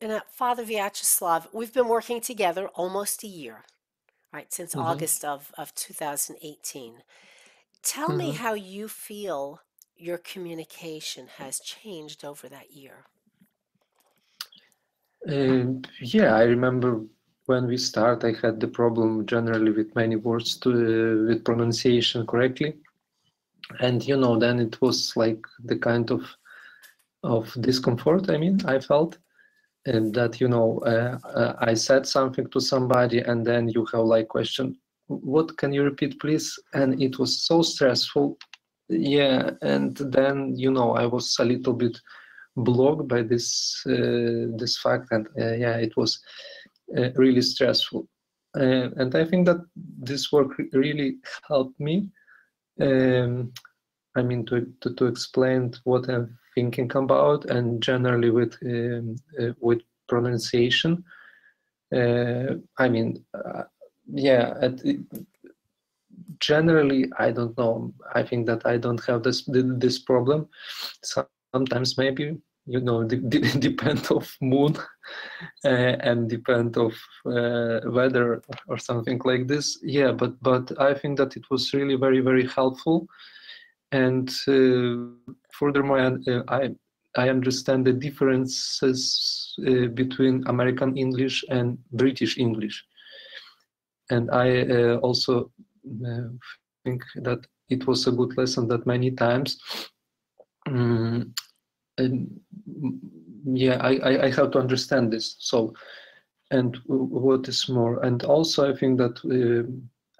And Father Vyacheslav, we've been working together almost a year, right, since August of 2018. Tell me how you feel your communication has changed over that year. Yeah, I remember when we start, I had the problem generally with many words, with pronunciation correctly. And, you know, then it was like the kind of discomfort, I mean, I felt. And that, you know, I said something to somebody and then you have like question, what can you repeat, please? And it was so stressful. Yeah. And then, you know, I was a little bit blocked by this, this fact. And yeah, it was really stressful. And I think that this work really helped me. I mean, to explain what I'm thinking about, and generally with pronunciation. I mean, yeah. Generally, I don't know. I think that I don't have this problem. Sometimes maybe, you know, depend of mood and depend of weather or something like this. Yeah, but I think that it was really very, very helpful. And furthermore, I understand the differences between American English and British English. And I also think that it was a good lesson that many times, yeah, I have to understand this. So, and what is more, and also I think that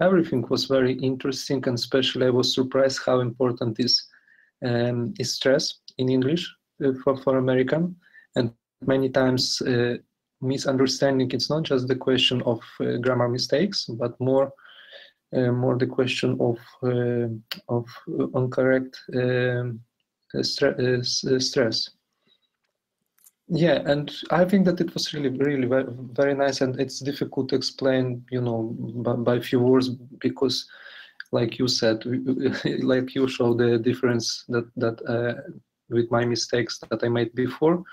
everything was very interesting, and especially I was surprised how important is stress in English for American. And many times misunderstanding, it's not just the question of grammar mistakes, but more the question of incorrect stress. Yeah, and I think that it was really very nice, and it's difficult to explain, you know, by few words, because, like you said, like you showed the difference that with my mistakes that I made before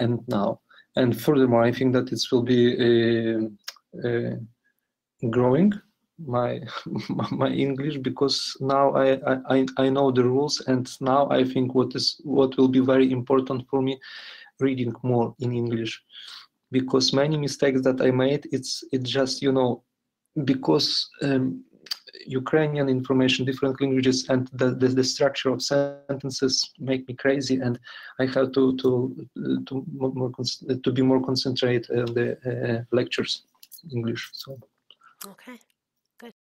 and now. And furthermore, I think that it will be growing my English, because now I know the rules, and now I think what will be very important for me. Reading more in English, because many mistakes that I made, it's just, you know, because Ukrainian information, different languages, and the structure of sentences make me crazy, and I have to be more concentrated on the lectures in English. So okay.